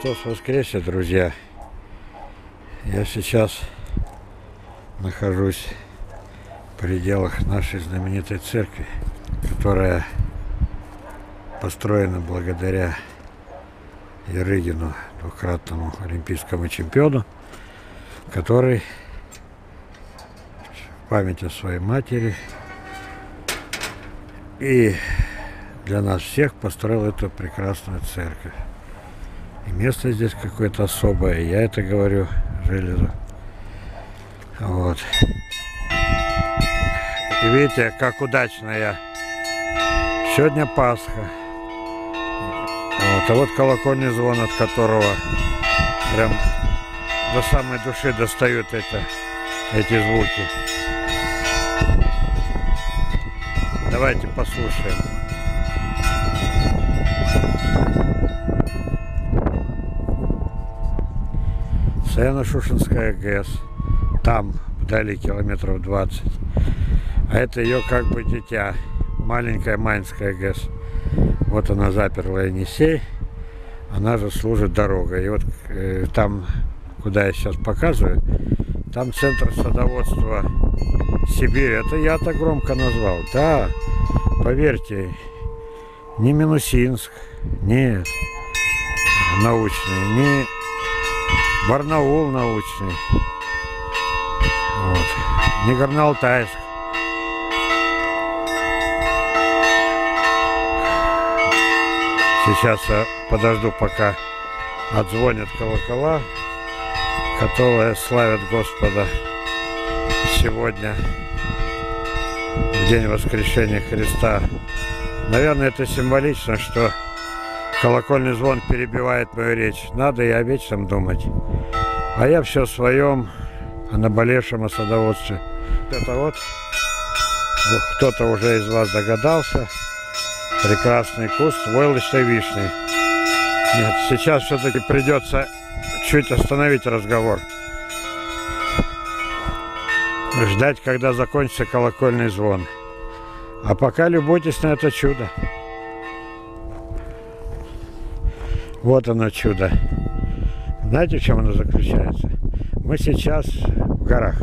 Христос воскресе, друзья! Я сейчас нахожусь в пределах нашей знаменитой церкви, которая построена благодаря Ирыгину, двукратному олимпийскому чемпиону, который в память о своей матери и для нас всех построил эту прекрасную церковь. И место здесь какое-то особое, я это говорю железо. Вот. И видите, как удачно я. Сегодня Пасха. Вот. А вот колокольный звон, от которого прям до самой души достают эти звуки. Давайте послушаем. Стояла Шушинская ГЭС. Там, вдали, километров 20. А это ее как бы дитя. Маленькая Майнская ГЭС. Вот она заперла Енисей. Она же служит дорогой. И вот там, куда я сейчас показываю, там центр садоводства Сибири. Это я так громко назвал. Да, поверьте, ни Минусинск, ни научный, ни Барнаул научный, вот, не Горноалтайск. Сейчас я подожду, пока отзвонят колокола, которые славят Господа сегодня, в день воскрешения Христа. Наверное, это символично, что колокольный звон перебивает мою речь. Надо и о вечном думать. А я все о своем, о наболевшем, о садоводстве. Это вот, кто-то уже из вас догадался, прекрасный куст войлочной вишни. Нет, сейчас все-таки придется чуть остановить разговор. Ждать, когда закончится колокольный звон. А пока любуйтесь на это чудо. Вот оно чудо. Знаете, в чем оно заключается? Мы сейчас в горах.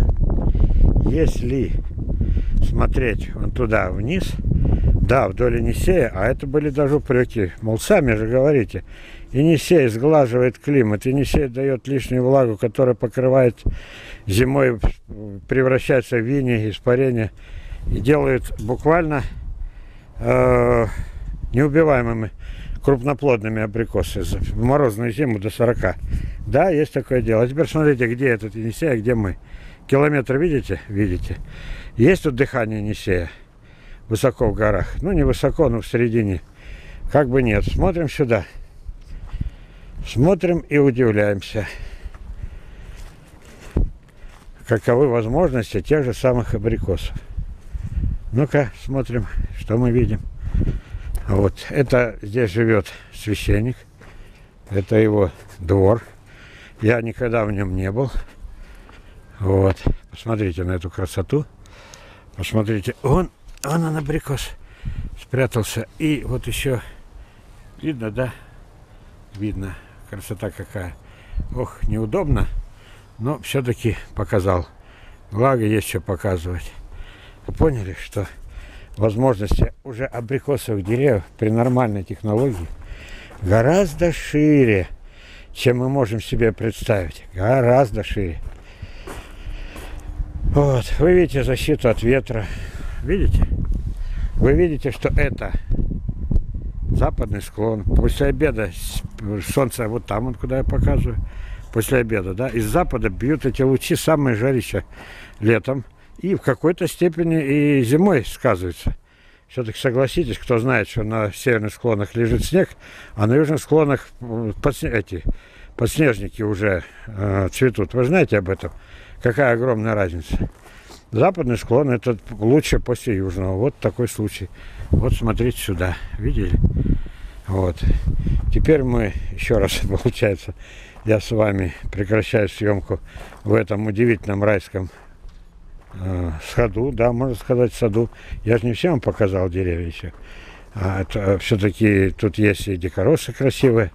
Если смотреть вон туда, вниз, да, вдоль Енисея, а это были даже упреки. Мол, сами же говорите, Енисей сглаживает климат, Енисей дает лишнюю влагу, которая покрывает зимой, превращается в вини, испарение, и делает буквально неубиваемыми крупноплодными абрикосы в морозную зиму до 40. Да, есть такое дело. А теперь смотрите, где этот Енисей, а где мы. Километр видите? Видите. Есть тут дыхание Енисея высоко в горах. Ну, не высоко, но в середине. Как бы нет. Смотрим сюда. Смотрим и удивляемся. Каковы возможности тех же самых абрикосов. Ну-ка, смотрим, что мы видим. Вот, это здесь живет священник, это его двор, я никогда в нем не был. Вот, посмотрите на эту красоту, посмотрите, он абрикос спрятался, и вот еще, видно, да, видно, красота какая. Ох, неудобно, но все-таки показал, благо есть что показывать. Вы поняли, что возможности уже абрикосовых деревьев при нормальной технологии гораздо шире, чем мы можем себе представить. Гораздо шире. Вот. Вы видите защиту от ветра. Видите? Вы видите, что это западный склон. После обеда солнце, вот там, вот куда я показываю, после обеда, да, из запада бьют эти лучи, самые жарища летом. И в какой-то степени и зимой сказывается. Все-таки согласитесь, кто знает, что на северных склонах лежит снег, а на южных склонах эти подснежники уже цветут. Вы знаете об этом? Какая огромная разница. Западный склон – это лучше после южного. Вот такой случай. Вот смотрите сюда. Видели? Вот. Теперь мы, еще раз получается, я с вами прекращаю съемку в этом удивительном райском саду, да, можно сказать, саду. Я же не всем показал деревья еще. А все-таки тут есть и дикоросы красивые.